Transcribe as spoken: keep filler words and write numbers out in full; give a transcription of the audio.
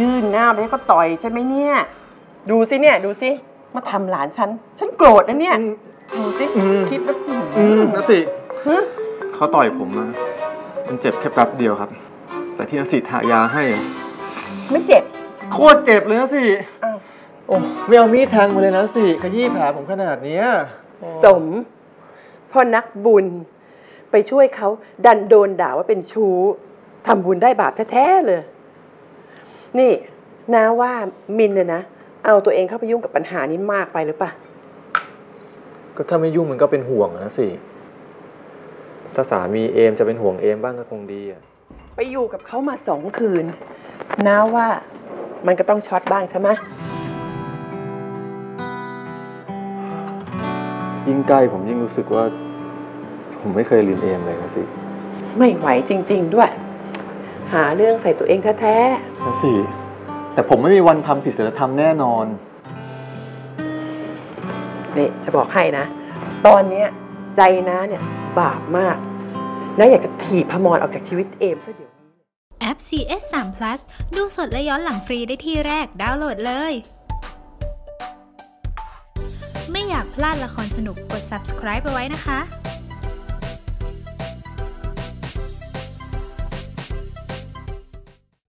ยื่นหน้าไปให้เขาต่อยใช่ไหมเนี่ยดูสิเนี่ยดูสิมาทำหลานฉันฉันโกรธนะเนี่ยดูสิคลิปแล้วอืมนะสิเขาต่อยผมมามันเจ็บแค่แป๊บเดียวครับแต่ที่นสิทายาให้ไม่เจ็บโคตรเจ็บเลยนะสิโอ้ไม่เอามีดแทงมาเลยนะสิขยี้แผลผมขนาดนี้สมพ่อนักบุญไปช่วยเขาดันโดนด่าว่าเป็นชู้ทำบุญได้บาปแท้ๆเลยนี่น้าว่ามินเนี่ยนะเอาตัวเองเข้าไปยุ่งกับปัญหานี้มากไปหรือเปล่าก็ถ้าไม่ยุ่งมันก็เป็นห่วงนะสิถ้าสามีเอมจะเป็นห่วงเอมบ้างก็คงดีอะไปอยู่กับเขามาสองคืนน้าว่ามันก็ต้องช็อตบ้างใช่ไหมยิ่งใกล้ผมยิ่งรู้สึกว่าผมไม่เคยลืมเอมเลยนะสิไม่ไหวจริงๆด้วยหาเรื่องใส่ตัวเองแท้ๆนะสิแต่ผมไม่มีวันทำผิดศีลธรรมแน่นอนนี่จะบอกให้นะตอนนี้ใจน้าเนี่ยบาปมากน้าอยากจะถีบพมรออกจากชีวิตเอมซะเดี๋ยวแอป ซี เอส สาม พลัส ดูสดและย้อนหลังฟรีได้ที่แรกดาวน์โหลดเลยไม่อยากพลาดละครสนุกกด ซับสไครบ์ เอาไว้นะคะ